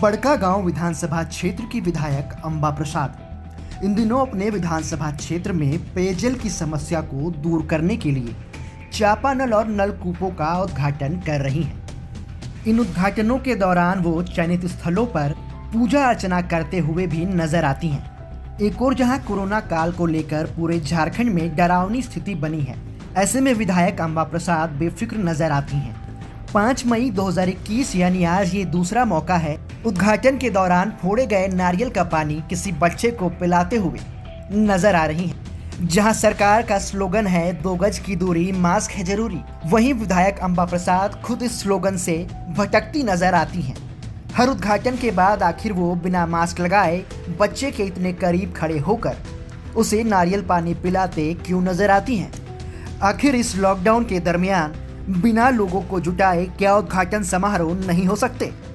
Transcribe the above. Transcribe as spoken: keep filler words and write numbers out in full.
बड़का गाँव विधानसभा क्षेत्र की विधायक अंबा प्रसाद इन दिनों अपने विधानसभा क्षेत्र में पेयजल की समस्या को दूर करने के लिए चापानल और नलकूपों का उद्घाटन कर रही हैं। इन उद्घाटनों के दौरान वो चयनित स्थलों पर पूजा अर्चना करते हुए भी नजर आती हैं। एक और जहां कोरोना काल को लेकर पूरे झारखंड में डरावनी स्थिति बनी है, ऐसे में विधायक अंबा प्रसाद बेफिक्र नजर आती हैं। पाँच मई दो हज़ार इक्कीस यानी आज ये दूसरा मौका है, उद्घाटन के दौरान फोड़े गए नारियल का पानी किसी बच्चे को पिलाते हुए नजर आ रही हैं। जहां सरकार का स्लोगन है दो गज की दूरी, मास्क है जरूरी, वहीं विधायक अंबा प्रसाद खुद इस स्लोगन से भटकती नजर आती हैं। हर उद्घाटन के बाद आखिर वो बिना मास्क लगाए बच्चे के इतने करीब खड़े होकर उसे नारियल पानी पिलाते क्यों नजर आती हैं? आखिर इस लॉकडाउन के दरमियान बिना लोगों को जुटाए क्या उद्घाटन समारोह नहीं हो सकते?